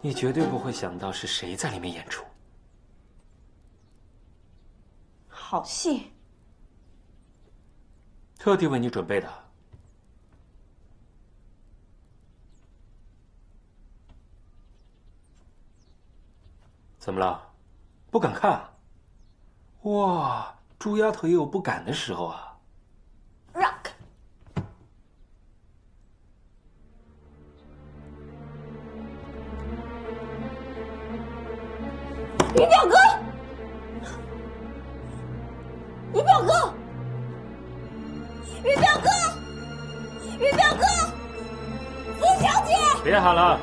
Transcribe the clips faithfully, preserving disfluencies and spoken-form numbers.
你绝对不会想到是谁在里面演出。好戏，特地为你准备的。怎么了？不敢看？哇，猪丫头也有不敢的时候啊。 你表哥，你表哥，你表哥，你表哥，苏小姐，别喊了，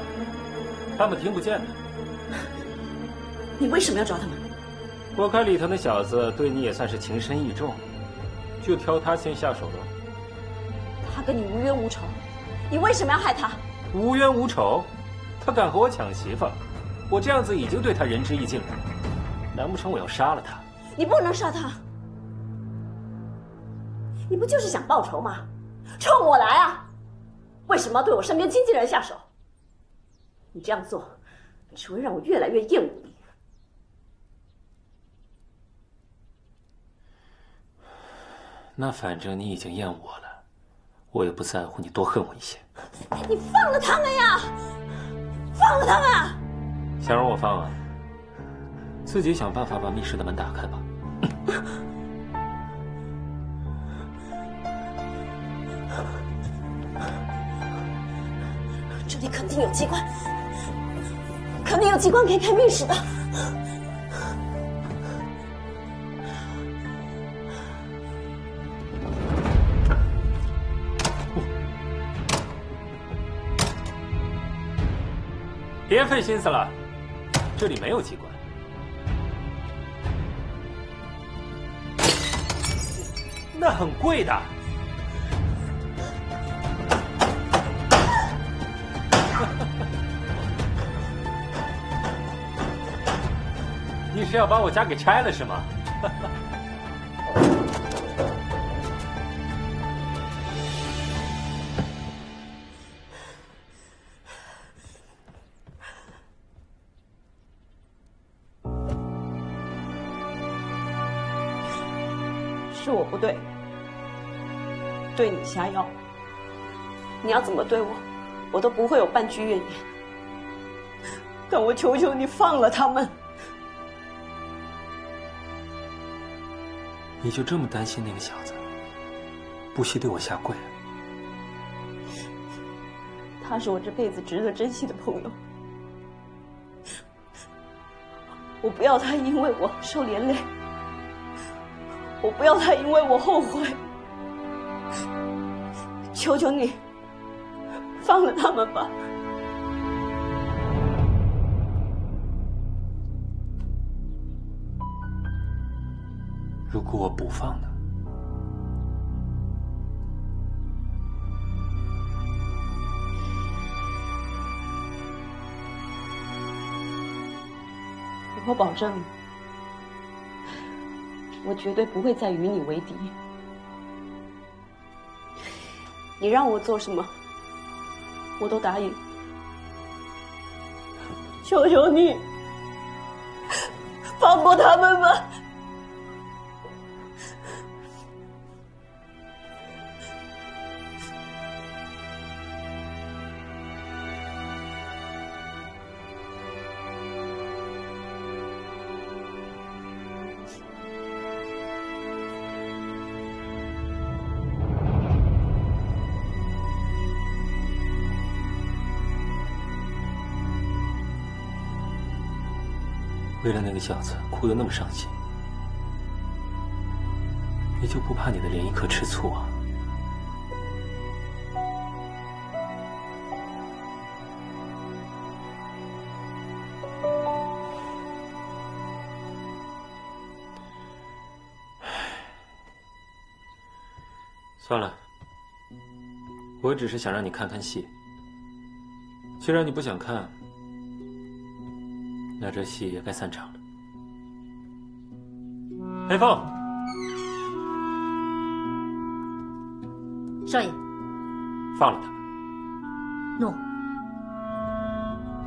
他们听不见的。你为什么要找他们？我看里头那小子对你也算是情深意重，就挑他先下手了。他跟你无冤无仇，你为什么要害他？无冤无仇，他敢和我抢媳妇。 我这样子已经对他仁至义尽了，难不成我要杀了他？你不能杀他，你不就是想报仇吗？冲我来啊！为什么要对我身边经纪人下手？你这样做，只会让我越来越厌恶你。那反正你已经厌恶我了，我也不在乎你多恨我一些。你放了他们呀！放了他们啊！ 想让我放啊？自己想办法把密室的门打开吧。这里肯定有机关，肯定有机关可以开密室的。别费心思了。 这里没有机关。那很贵的。你是要把我家给拆了是吗？是我不对，对你下药。你要怎么对我，我都不会有半句怨言。但我求求你放了他们。你就这么担心那个小子，不惜对我下跪？他是我这辈子值得珍惜的朋友，我不要他因为我受连累。 我不要他，因为我后悔。求求你，放了他们吧。如果我不放呢？我保证。 我绝对不会再与你为敌。你让我做什么，我都答应。求求你，放过他们吧！为了那个小子哭得那么伤心，你就不怕你的莲一颗吃醋啊？算了，我只是想让你看看戏。既然你不想看。 那这戏也该散场了。黑凤，少爷，放了他。诺。